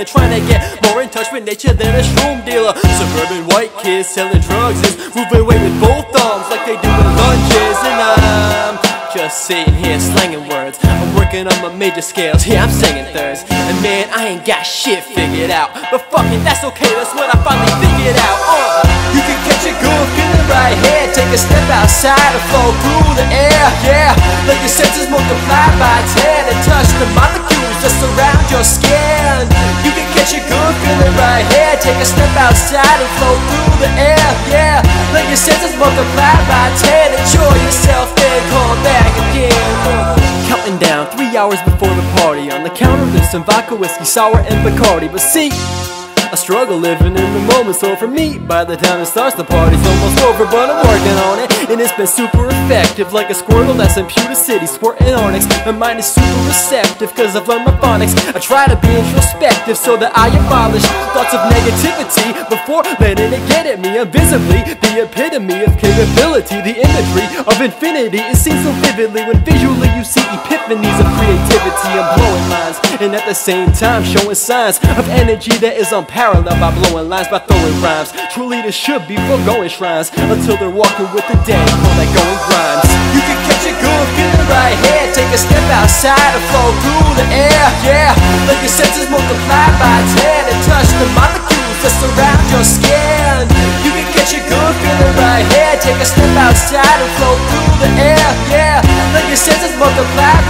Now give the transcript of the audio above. and trying to get more in touch with nature than a shroom dealer. Suburban white kids selling drugs is moving away with both thumbs like they do with lunches. And I'm just sitting here slanging words. I'm working on my major scales, yeah, I'm singing thirds. And man, I ain't got shit figured out, but fucking that's okay, that's what I finally figured out. You can catch a groove, get it right here. Take a step outside and flow through the air, yeah. Let your senses multiply by 10 and touch the molecules just around your skin. You can catch a groove, feel it right here. Take a step outside and flow through the air, yeah. Let your senses multiply by 10. Enjoy yourself, then come back again. Counting down 3 hours before the party. On the counter there's some vodka, whiskey, sour, and Bacardi. But see, I struggle living in the moment, so for me, by the time it starts the party's almost over. But I'm working on it, and it's been super effective. Like a squirtle that's in Pewter City, squirting onyx. My mind is super receptive, cause I've learned my phonics. I try to be introspective, so that I abolish thoughts of negativity before letting it get at me. Invisibly, the epitome of capability. The imagery of infinity, it seems so vividly when visually you see epiphanies of creativity. I'm blowing minds, and at the same time showing signs of energy that is unparalleled. Parallel by blowing lines, by throwing rhymes. Truly there should be foregoing shrines until they're walking with the dead, all that going rhymes. You can catch a groove, get it right here. Take a step outside and flow through the air, yeah. Let your senses multiply by 10 and touch the molecules just around your skin. You can catch a groove, get it right here. Take a step outside and flow through the air, yeah. Let your senses multiply by 10.